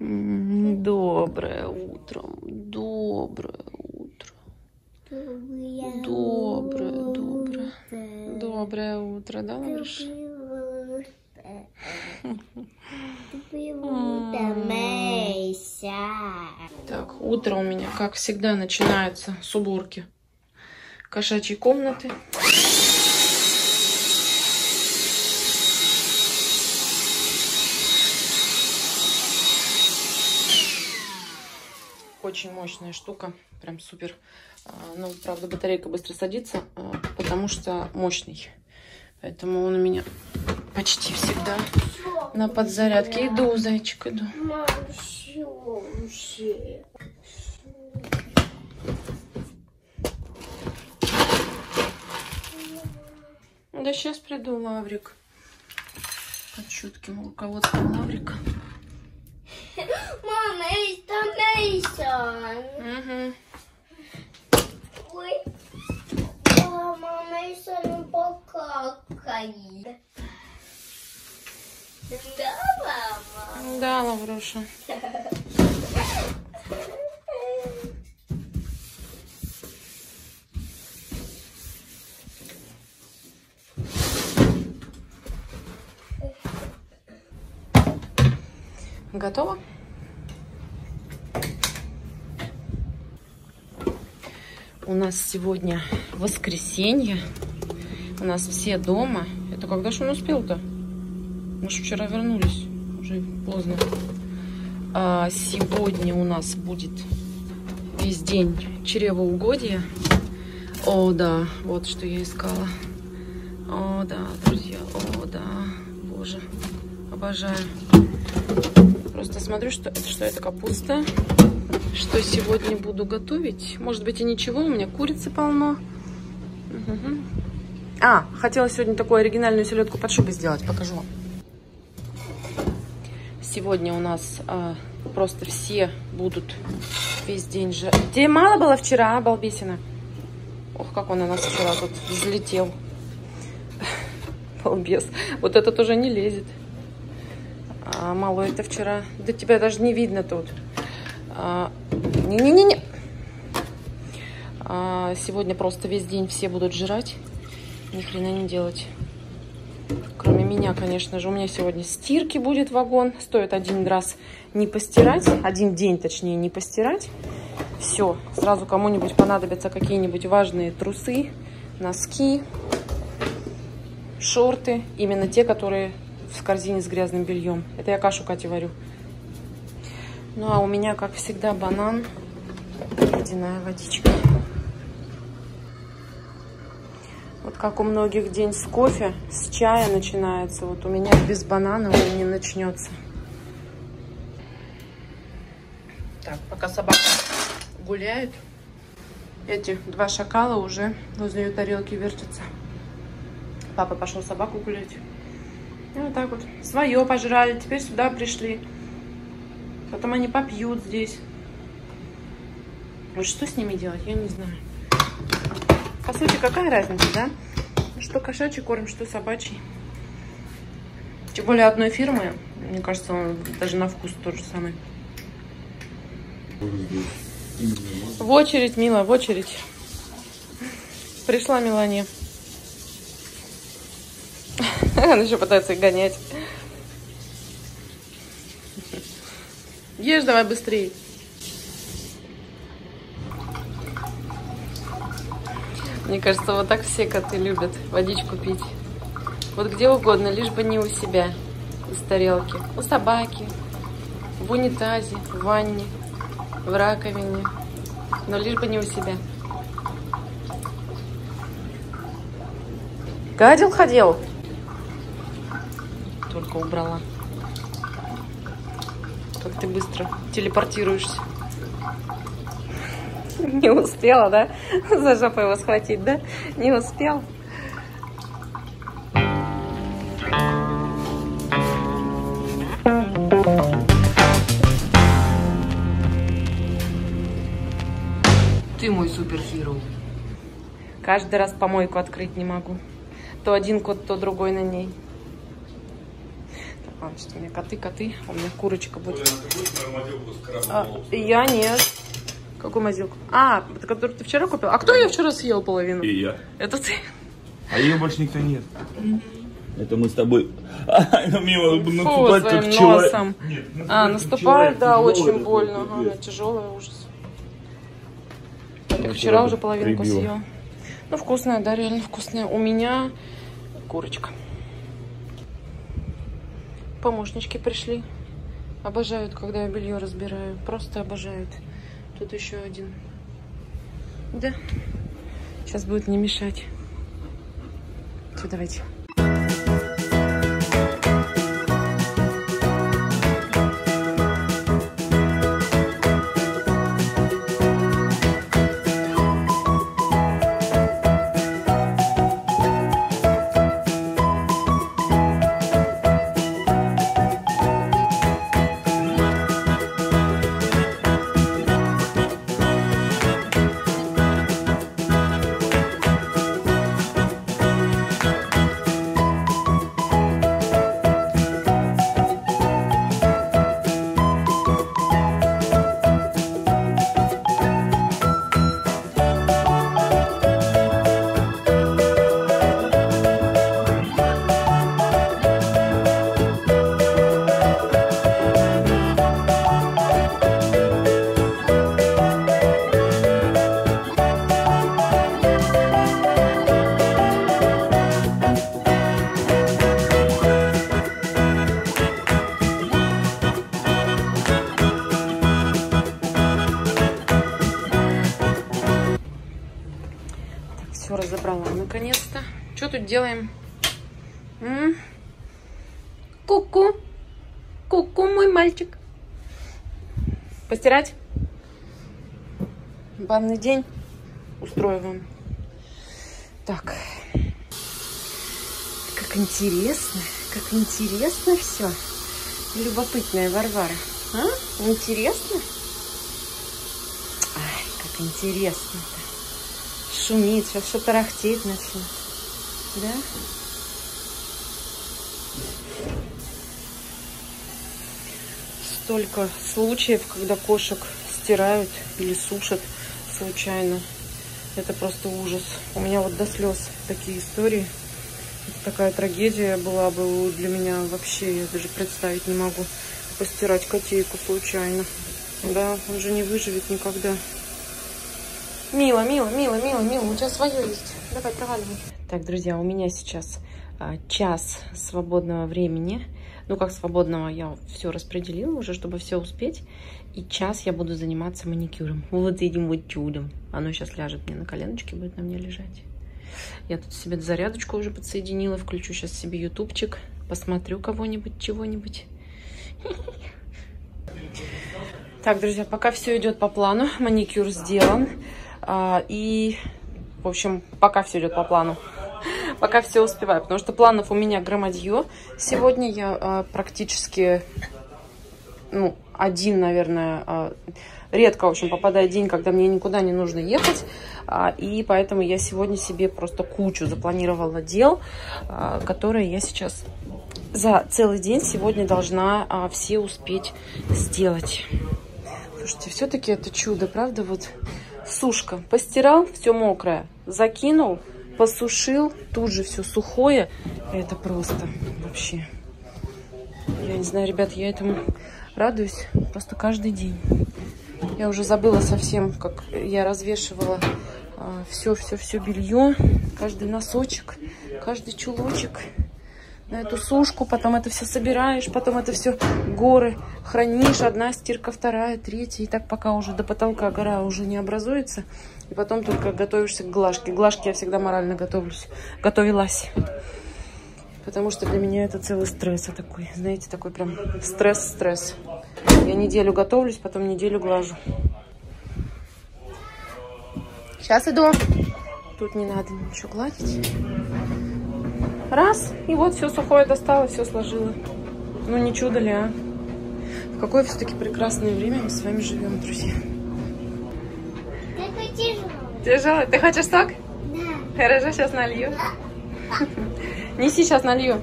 Доброе утро. Доброе утро. Доброе. Доброе утро, да, Лавриш? Так, утро у меня, как всегда, начинается с уборки кошачьей комнаты. Очень мощная штука, прям супер. Но, правда, батарейка быстро садится, потому что мощный. Поэтому он у меня почти всегда на подзарядке. Иду, зайчик, иду. Да сейчас приду, Лаврик. Под чутким руководством Лаврика. Мама, это Мейсон. Ой. Мама, Мейсон покакает. Да, мама? Да, Лавруша. Готово? У нас сегодня воскресенье. У нас все дома. Это когда же он успел-то? Мы же вчера вернулись. Уже поздно. А сегодня у нас будет весь день чревоугодия. О, да. Вот что я искала. О, да, друзья. О, да. Боже. Обожаю. Просто смотрю, что это капуста, что сегодня буду готовить. Может быть и ничего, у меня курицы полно. Угу. А, хотела сегодня такую оригинальную селедку под шубой сделать, покажу вам. Сегодня у нас просто все будут весь день же. Тебе мало было вчера, а, балбесина? Ох, как он на нас вчера тут взлетел. Балбес. Вот этот уже не лезет. А, мало это вчера. Да тебя даже не видно тут. Не-не-не-не. Сегодня просто весь день все будут жрать. Ни хрена не делать. Кроме меня, конечно же. У меня сегодня стирки будет вагон. Стоит один раз не постирать. Один день, точнее, не постирать. Все. Сразу кому-нибудь понадобятся какие-нибудь важные трусы, носки, шорты. Именно те, которые... в корзине с грязным бельем. Это я кашу Кате варю. Ну, а у меня, как всегда, банан и ледяная водичка. Вот как у многих день с кофе, с чая начинается. Вот у меня без банана он не начнется. Так, пока собака гуляет, эти два шакала уже возле ее тарелки вертятся. Папа пошел собаку гулять. Вот так вот. Свое пожрали, теперь сюда пришли. Потом они попьют здесь. Вот что с ними делать, я не знаю. По сути, какая разница, да? Что кошачий корм, что собачий. Тем более одной фирмы. Мне кажется, он даже на вкус тот же самый. В очередь, Мила, в очередь. Пришла Мелания. Она еще пытается их гонять. Ешь давай быстрее. Мне кажется, вот так все коты любят водичку пить. Вот где угодно, лишь бы не у себя из тарелки. У собаки, в унитазе, в ванне, в раковине. Но лишь бы не у себя. Гадил, ходил. Только убрала. Как ты быстро телепортируешься. Не успела, да? За жопу его схватить, да? Не успел. Ты мой супергерой. Каждый раз помойку открыть не могу. То один кот, то другой на ней. А, что у меня коты. У меня курочка будет. Я нет. Какую мазилку? А, которую ты вчера купил? А кто ее вчера съел половину? И я. Это ты? А ее больше никто нет. Это мы с тобой. Наступать как человек. А, наступает, да, очень больно. Тяжелая, ужас. Так вчера уже половинку съел. Ну, вкусная, да, реально вкусная. У меня курочка. Помощнички пришли. Обожают, когда я белье разбираю. Просто обожают. Тут еще один. Да. Сейчас будет не мешать. Все, давайте. Разобрала наконец-то. Что тут делаем? Ку-ку. Ку-ку, мой мальчик. Постирать? Банный день устрою вам. Так. Как интересно все. Любопытная Варвара. А? Интересно? Ай, как интересно-то. Шумит, сейчас все тарахтеть начнет. Да? Столько случаев, когда кошек стирают или сушат случайно. Это просто ужас. У меня вот до слез такие истории. Такая трагедия была бы для меня вообще. Я даже представить не могу. Постирать котейку случайно. Да, он же не выживет никогда. Мила, мила, мила, мила, мила, у тебя свое есть. Давай, проваливай. Так, друзья, у меня сейчас час свободного времени. Ну, как свободного, я все распределила уже, чтобы все успеть. И час я буду заниматься маникюром. Вот этим вот чудом. Оно сейчас ляжет мне на коленочки, будет на мне лежать. Я тут себе зарядочку уже подсоединила. Включу сейчас себе ютубчик. Посмотрю кого-нибудь, чего-нибудь. Так, друзья, пока все идет по плану. Маникюр сделан. И, в общем, пока все идет по плану. Пока все успеваю, потому что планов у меня громадье. Сегодня я практически, ну, один, наверное, редко, в общем, попадает день, когда мне никуда не нужно ехать. И поэтому я сегодня себе просто кучу запланировала дел, которые я сейчас за целый день сегодня должна все успеть сделать. Слушайте, все-таки это чудо, правда, вот... Сушка. Постирал, все мокрое. Закинул, посушил, тут же все сухое. Это просто вообще. Я не знаю, ребят, я этому радуюсь просто каждый день. Я уже забыла совсем, как я развешивала все-все-все белье. Каждый носочек, каждый чулочек. На эту сушку, потом это все собираешь, потом это все горы хранишь. Одна стирка, вторая, третья. И так пока уже до потолка гора уже не образуется. И потом только готовишься к глажке. К глажке я всегда морально готовилась. Потому что для меня это целый стресс. А такой, знаете, такой прям стресс-стресс. Я неделю готовлюсь, потом неделю глажу. Сейчас иду. Тут не надо ничего гладить. Раз, и вот все сухое достала, все сложила. Ну, не чудо ли, а? В какое все-таки прекрасное время мы с вами живем, друзья. Такой тяжелый. Тяжелый? Ты хочешь сок? Да. Хорошо, сейчас налью. Да. Неси, сейчас налью.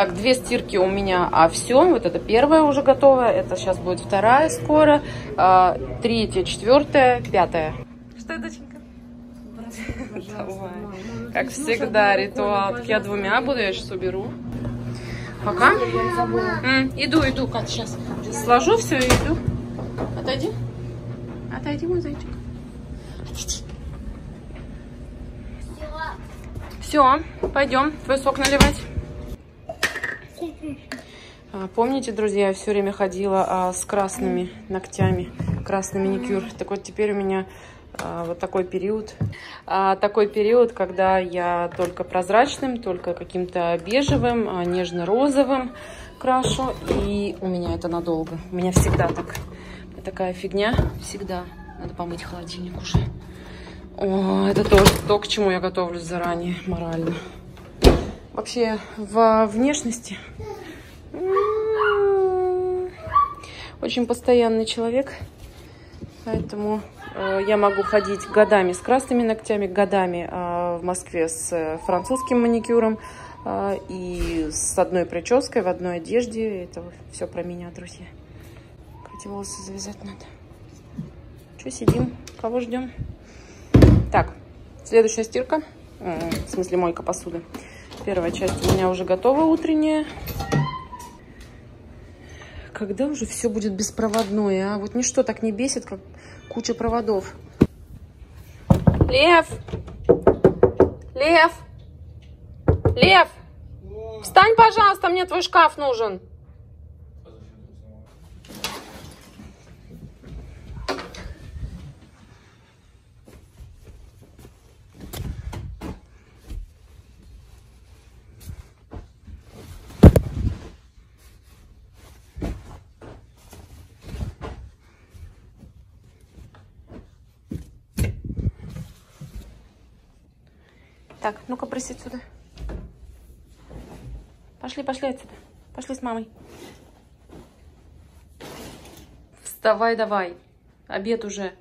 Так, 2 стирки у меня, все. Вот это первая уже готовая. Это сейчас будет вторая скоро. 3-я, 4-я, 5-я. Что это, доченька? Как всегда, ритуал. Я двумя буду, я сейчас уберу. Пока. Иду, Кат, сейчас. Сложу все и иду. Отойди. Отойди, мой зайчик. Отойди. Все, пойдем твой сок наливать. Помните, друзья, я все время ходила с красными ногтями, красный маникюр. Так вот, теперь у меня вот такой период. Когда я только прозрачным, только каким-то бежевым, нежно-розовым крашу. И у меня это надолго. У меня всегда так. Такая фигня. Всегда. Надо помыть холодильник уже. О, это тоже то, к чему я готовлюсь заранее, морально. Вообще, во внешности очень постоянный человек. Поэтому я могу ходить годами с красными ногтями, годами в Москве с французским маникюром и с одной прической, в одной одежде. Это все про меня, друзья. Кстати, волосы завязать надо. Что сидим? Кого ждем? Так, следующая стирка. В смысле, мойка посуды. Первая часть у меня уже готова, утренняя. Когда уже все будет беспроводное, а? Вот ничто так не бесит, как куча проводов. Лев! Лев! Лев! Встань, пожалуйста, мне твой шкаф нужен. Так, ну-ка, прысь отсюда. Пошли, пошли отсюда. Пошли с мамой. Вставай, давай. Обед уже.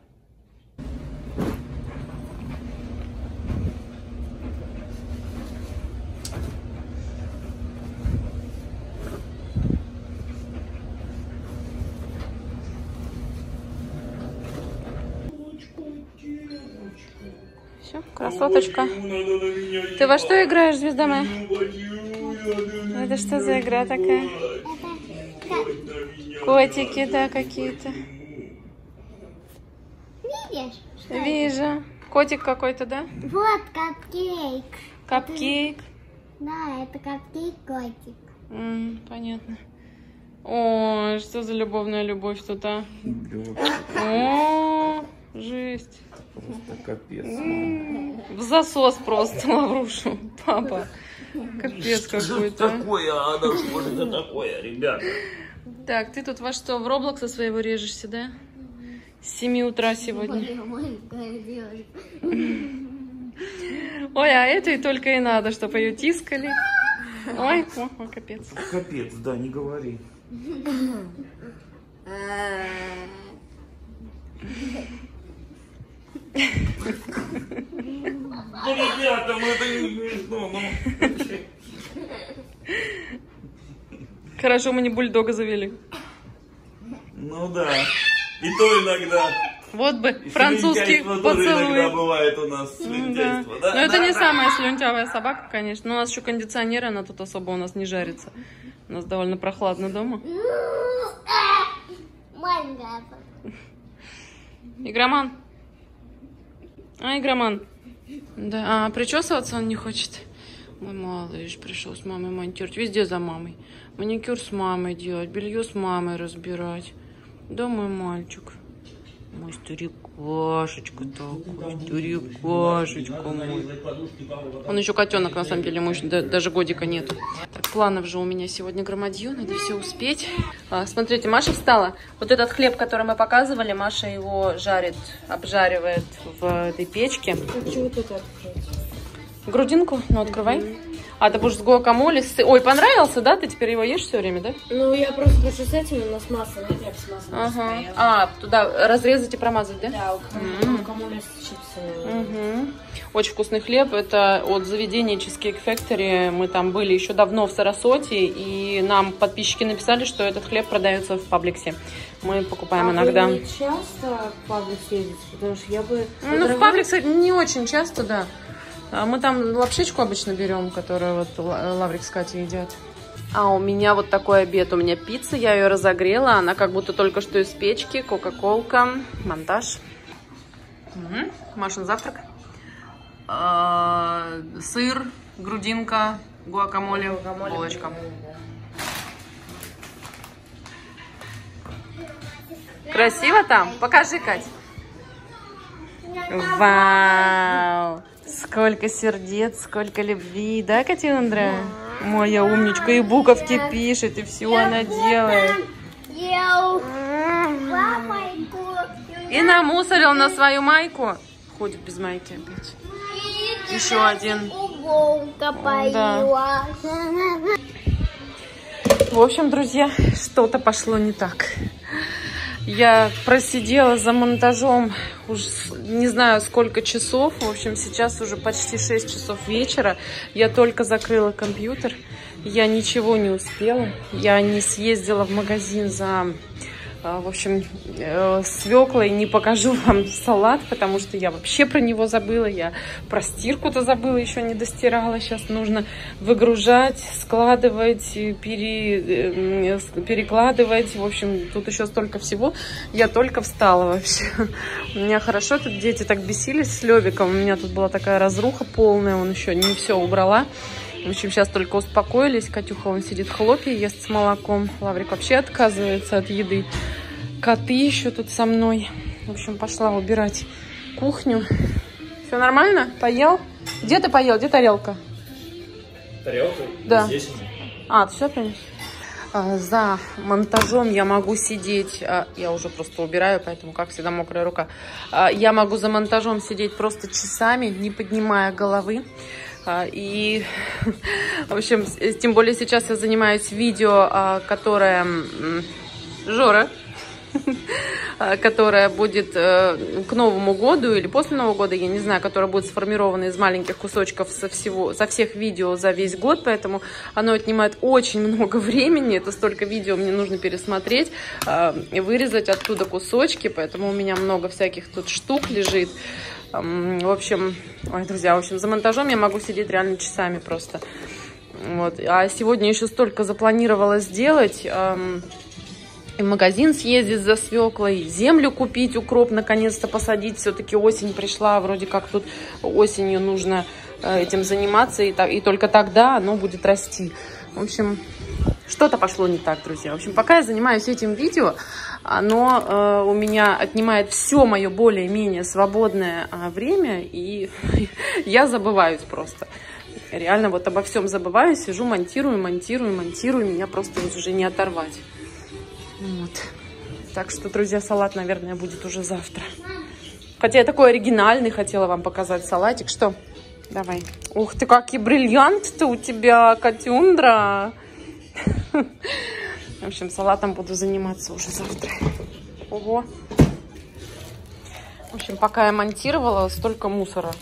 Красоточка. Ты во что играешь, звезда моя? Это что за игра такая? Котики, да, какие-то. Видишь? Вижу. Котик какой-то, да? Вот капкейк. Капкейк? Да, это капкейк-котик. Понятно. Ой, что за любовная любовь тут, а? О, жесть. Просто капец. В засос просто Лаврушу, папа. Капец какой-то. Такое, а она что же это такое, ребята? Так, ты тут во что, в Роблокса своего режешься, да? С 7 утра сегодня. Ой, а это и только и надо, чтобы ее тискали. Ой, капец. Капец, да, не говори. Ну, ребята, ну это не смешно, ну. Хорошо, мы не бульдога завели. Ну да. И то иногда. Вот бы французский поцелуй. Иногда бывает у нас слюнтяйство, да? Но это не самая слюнтявая собака, конечно. Но у нас еще кондиционер, она тут особо у нас не жарится. У нас довольно прохладно дома. Маленькая. Игроман. Игроман. Да, причесываться он не хочет. Мой малыш пришел с мамой монтировать. Везде за мамой. Маникюр с мамой делать, белье с мамой разбирать. Да, мой мальчик. Мой старикашечка такой, старикашечка мой. Он еще котенок, на самом деле, ему еще даже годика нет. Так, планов же у меня сегодня громадье, надо все успеть. Смотрите, Маша встала. Вот этот хлеб, который мы показывали, Маша его жарит, обжаривает в этой печке. Грудинку? Ну, открывай. А ты будешь с гуакамоле, с... Ой, понравился, да? Ты теперь его ешь все время, да? Ну, я просто кушаю с этим, у нас масло, ну, я с маслом стояла. А, туда разрезать и промазать, да? Да, гуакамоле с чипсами. Очень вкусный хлеб. Это от заведения Cheesecake Factory. Мы там были еще давно в Сарасоте, и нам подписчики написали, что этот хлеб продается в Пабликсе. Мы покупаем иногда. Вы не часто в Пабликс ездите? Потому что я бы... Ну, в Пабликсе не очень часто, да. Мы там лапшичку обычно берем, которую вот Лаврик с Катей едят. А у меня вот такой обед. У меня пицца, я ее разогрела. Она как будто только что из печки. Кока-колка, монтаж. Машин завтрак. Сыр, грудинка, гуакамоле, булочка. Красиво там? Покажи, Кать. Вау! Сколько сердец, сколько любви, да, Катюндра? Да. Моя умничка, и буковки пишет, и все она делает. И намусорил на свою майку. Ходит без майки опять. Еще один. Да. В общем, друзья, что-то пошло не так. Я просидела за монтажом уже не знаю сколько часов. В общем, сейчас уже почти 6 часов вечера. Я только закрыла компьютер. Я ничего не успела. Я не съездила в магазин за, в общем, свеклой. Не покажу вам салат, потому что я вообще про него забыла. Я про стирку-то забыла, еще не достирала. Сейчас нужно выгружать, складывать, перекладывать. В общем, тут еще столько всего. Я только встала вообще. У меня хорошо, тут дети так бесились с Левиком. У меня тут была такая разруха полная. Он еще не все убрала. В общем, сейчас только успокоились. Катюха, он сидит, хлопья ест с молоком. Лаврик вообще отказывается от еды. Коты еще тут со мной. В общем, пошла убирать кухню. Все нормально? Поел? Где ты поел? Где тарелка? Тарелка? Да. Здесь. А, ты все принес? За монтажом я могу сидеть, я уже просто убираю, поэтому, как всегда, мокрая рука. Я могу за монтажом сидеть просто часами, не поднимая головы. И, в общем, тем более сейчас я занимаюсь видео, которое... Жора... которая будет к Новому году или после Нового года, я не знаю, которая будет сформирована из маленьких кусочков со всех видео за весь год, поэтому оно отнимает очень много времени, это столько видео мне нужно пересмотреть и вырезать оттуда кусочки, поэтому у меня много всяких тут штук лежит. В общем, ой, друзья, в общем, за монтажом я могу сидеть реально часами просто. Вот. А сегодня еще столько запланировала сделать. И в магазин съездить за свеклой, землю купить, укроп наконец-то посадить. Все-таки осень пришла, вроде как тут осенью нужно этим заниматься, и только тогда оно будет расти. В общем, что-то пошло не так, друзья. В общем, пока я занимаюсь этим видео, оно у меня отнимает все мое более-менее свободное время, и я забываюсь просто. Реально вот обо всем забываю, сижу, монтирую, меня просто уже не оторвать. Вот. Так что, друзья, салат, наверное, будет уже завтра. Хотя я такой оригинальный хотела вам показать салатик. Что? Давай. Ух ты, какие бриллианты у тебя, Катюндра. В общем, салатом буду заниматься уже завтра. Ого. В общем, пока я монтировала, столько мусора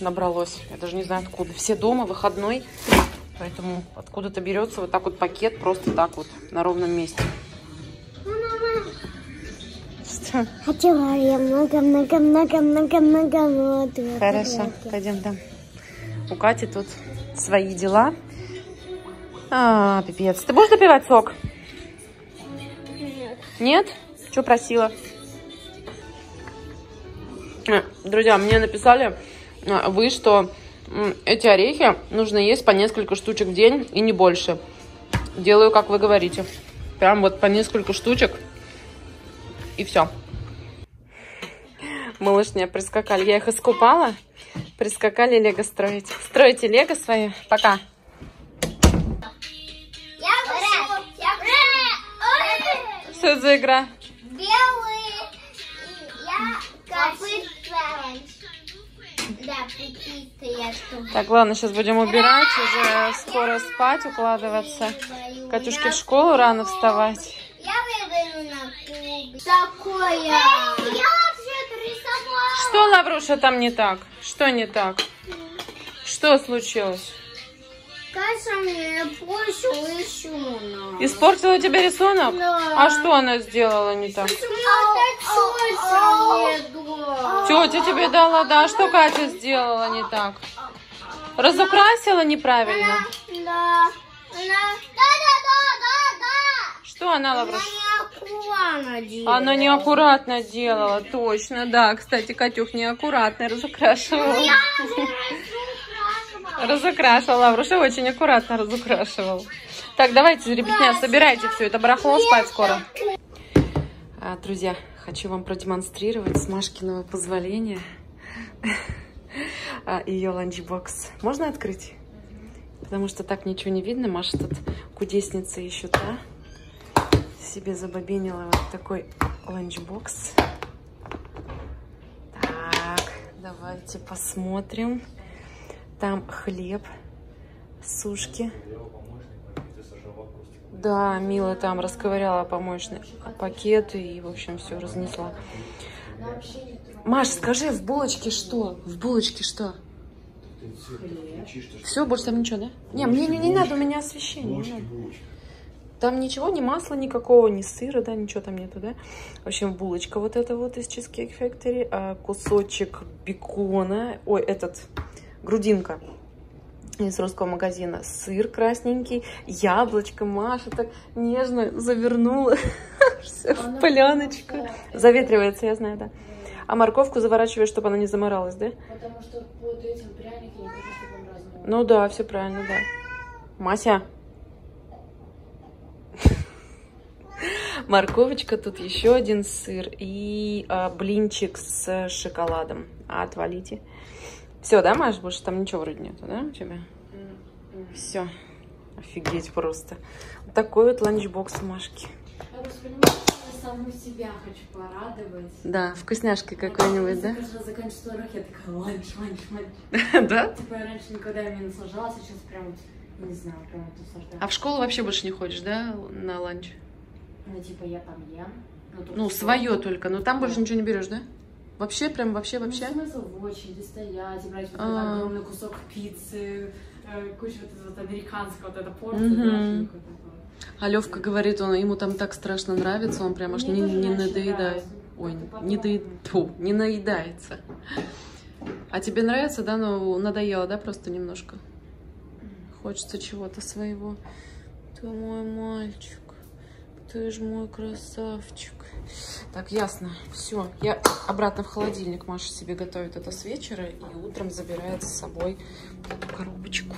набралось. Я даже не знаю откуда. Все дома, выходной. Поэтому откуда-то берется вот так вот пакет, просто так вот, на ровном месте. Хотела я много вот. Хорошо, пойдем там. У Кати тут свои дела. А, пипец. Ты будешь допивать сок? Нет. Нет? Что просила? Друзья, мне написали вы, что эти орехи нужно есть по несколько штучек в день и не больше. Делаю, как вы говорите. Прям вот по несколько штучек. И все. Малышня прискакали. Я их искупала. Прискакали лего строить. Стройте лего свои. Пока. Что это за игра? Белые. Я копытка. Так, ладно, сейчас будем убирать, уже скоро спать, укладываться. Катюшке в школу рано вставать. Я выберу на кубик. Такое. Я все рисовала. Что, Лавруша, там не так? Что не так? Что случилось? Катя мне испортила рисунок. Испортила тебе рисунок? Да. А что она сделала не так? Тетя тебе дала, да. Что Катя сделала не так? Разукрасила неправильно? Да. Что она, Лавруша? Она неаккуратно делала, точно, да. Кстати, Катюх неаккуратно разукрашивала. Разукрашивал, Лавруша очень аккуратно разукрашивал. Так, давайте, ребятня, собирайте все это барахло, спать скоро. Друзья, хочу вам продемонстрировать с Машкиного позволения ее ланчбокс. Можно открыть? Потому что так ничего не видно. Маша тут кудесница еще та. Себе забобинила вот такой ланчбокс. Так, давайте посмотрим. Там хлеб, сушки. Да, Мила там расковыряла помоечные пакеты и, в общем, все разнесла. Маш, скажи, в булочке что? В булочке что? Все, больше там ничего, да? Не, мне не надо, у меня освещение. Там ничего, ни масла никакого, ни сыра, да, ничего там нету, да? В общем, булочка вот эта вот из Cheesecake Factory, кусочек бекона, ой, этот... грудинка из русского магазина, сыр красненький, яблочко. Маша так нежно завернула все в пленочку. Заветривается, я знаю, да. А морковку заворачиваешь, чтобы она не заморалась, да? Потому что под этим пряники не хочу, чтобы он разморал. Ну да, все правильно, да. Мася. Морковочка, тут еще один сыр и блинчик с шоколадом. Отвалите. Все, да, Маш, больше там ничего вроде нету, да, у тебя? Все. Офигеть просто. Вот такой вот ланчбокс у Машки. Я просто понимаю, что саму себя хочу порадовать. Да, вкусняшкой какой-нибудь, да? Когда заканчиваю 40, я такая, ланч. Да? Типа я раньше никогда не наслаждалась, сейчас прям, не знаю, прям это наслаждаюсь. А в школу вообще больше не ходишь, да, на ланч? Ну, типа я там ем. Ну, свое только, но там больше ничего не берешь, да? Вообще, прям вообще? Ну, смысл в очереди стоять, брать вот огромный кусок пиццы, кучу вот американского, вот эта порция. А Левка говорит, ему там так страшно нравится, он прям аж не надоедает. Ой, не наедается. А тебе нравится, да? Ну, надоело, да, просто немножко? Хочется чего-то своего. Ты мой мальчик. Ты же мой красавчик. Так, ясно. Все, я обратно в холодильник. Маша себе готовит это с вечера и утром забирает с собой эту коробочку.